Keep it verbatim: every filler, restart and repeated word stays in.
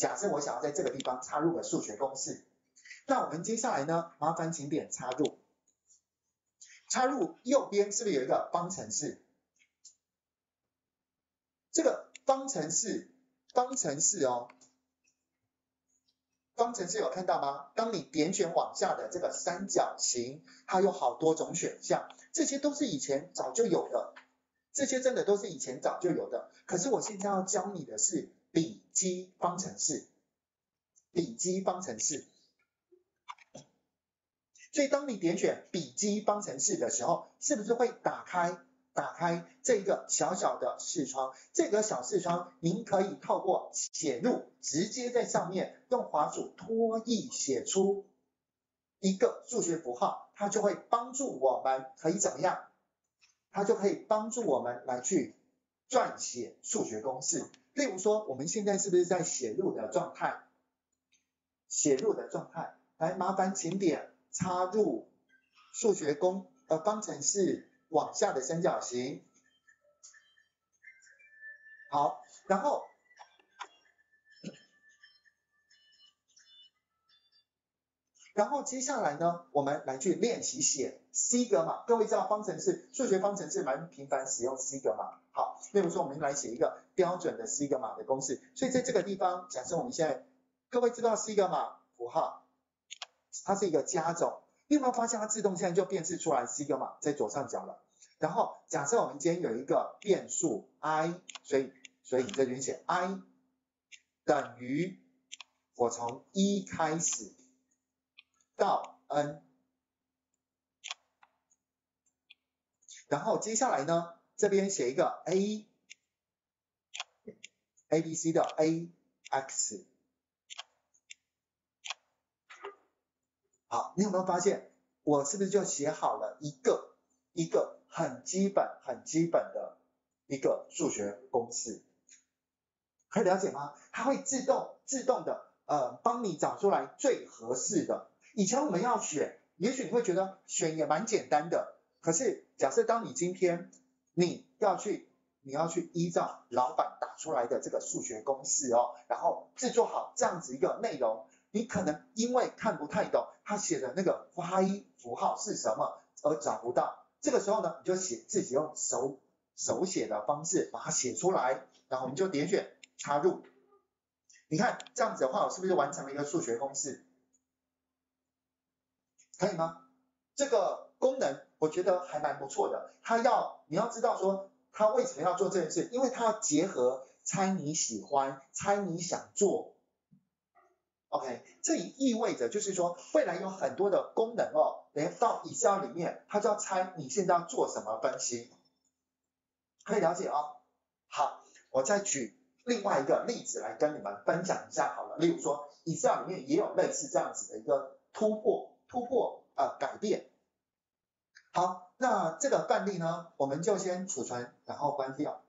假设我想要在这个地方插入个数学公式，那我们接下来呢，麻烦请点插入，插入右边是不是有一个方程式？这个方程式，方程式哦，方程式有看到吗？当你点选往下的这个三角形，它有好多种选项，这些都是以前早就有的。 这些真的都是以前早就有的，可是我现在要教你的是笔记方程式，笔记方程式。所以当你点选笔记方程式的时候，是不是会打开打开这一个小小的视窗？这个小视窗，您可以透过写入，直接在上面用滑鼠拖曳写出一个数学符号，它就会帮助我们可以怎么样？ 它就可以帮助我们来去撰写数学公式。例如说，我们现在是不是在写入的状态？写入的状态，来麻烦请点插入数学公呃方程式往下的三角形。好，然后然后接下来呢，我们来去练习写。 西格玛，各位知道方程式，数学方程式蛮频繁使用西格玛。好，例如说我们来写一个标准的西格玛的公式。所以在这个地方，假设我们现在，各位知道西格玛符号，它是一个加总，你有没有发现它自动现在就辨识出来西格玛在左上角了？然后假设我们今天有一个变数 i， 所以所以你这边写 i 等于我从一开始到 n。 然后接下来呢，这边写一个 a a b c 的 a x。好，你有没有发现，我是不是就写好了一个一个很基本很基本的一个数学公式？可以了解吗？它会自动自动的呃帮你找出来最合适的。以前我们要选，也许你会觉得选也蛮简单的。 可是，假设当你今天你要去，你要去依照老板打出来的这个数学公式哦，然后制作好这样子一个内容，你可能因为看不太懂他写的那个发音符号是什么而找不到，这个时候呢，你就写自己用手手写的方式把它写出来，然后我们就点选插入，你看这样子的话，我是不是完成了一个数学公式？可以吗？这个功能。 我觉得还蛮不错的，他要你要知道说他为什么要做这件事，因为他要结合猜你喜欢、猜你想做。OK， 这也意味着就是说未来有很多的功能哦，连到 Excel 里面，他就要猜你现在要做什么分析，可以了解哦。好，我再举另外一个例子来跟你们分享一下好了，例如说 Excel 里面也有类似这样子的一个突破、突破呃改变。 好，那这个范例呢，我们就先储存，然后关掉。